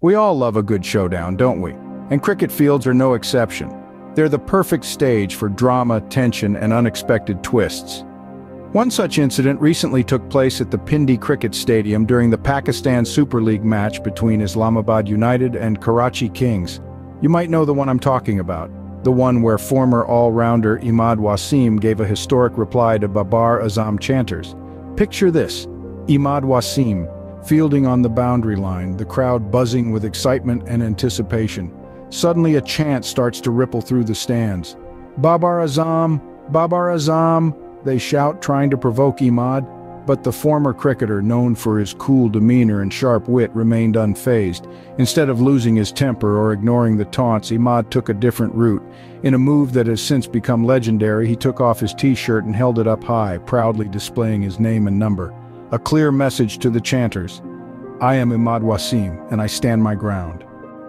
We all love a good showdown, don't we? And cricket fields are no exception. They're the perfect stage for drama, tension, and unexpected twists. One such incident recently took place at the Pindi Cricket Stadium during the Pakistan Super League match between Islamabad United and Karachi Kings. You might know the one I'm talking about, the one where former all-rounder Imad Wasim gave a historic reply to Babar Azam chanters. Picture this, Imad Wasim, fielding on the boundary line, the crowd buzzing with excitement and anticipation. Suddenly a chant starts to ripple through the stands. "Babar Azam! Babar Azam!" they shout, trying to provoke Imad, but the former cricketer, known for his cool demeanor and sharp wit, remained unfazed. Instead of losing his temper or ignoring the taunts, Imad took a different route. In a move that has since become legendary, he took off his t-shirt and held it up high, proudly displaying his name and number. A clear message to the chanters: "I am Imad Wasim, and I stand my ground."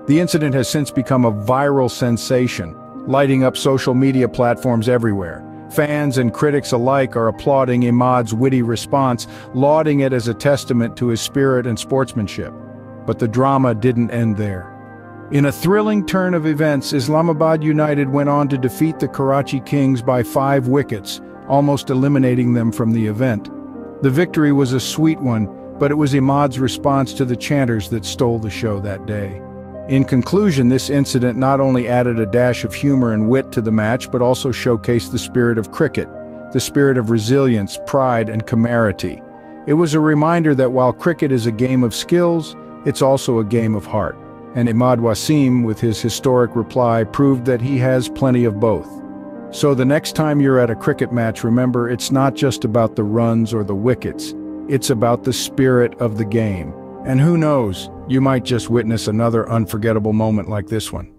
The incident has since become a viral sensation, lighting up social media platforms everywhere. Fans and critics alike are applauding Imad's witty response, lauding it as a testament to his spirit and sportsmanship. But the drama didn't end there. In a thrilling turn of events, Islamabad United went on to defeat the Karachi Kings by 5 wickets, almost eliminating them from the event. The victory was a sweet one, but it was Imad's response to the chanters that stole the show that day. In conclusion, this incident not only added a dash of humor and wit to the match, but also showcased the spirit of cricket, the spirit of resilience, pride, and camaraderie. It was a reminder that while cricket is a game of skills, it's also a game of heart. And Imad Wasim, with his historic reply, proved that he has plenty of both. So the next time you're at a cricket match, remember, it's not just about the runs or the wickets. It's about the spirit of the game. And who knows, you might just witness another unforgettable moment like this one.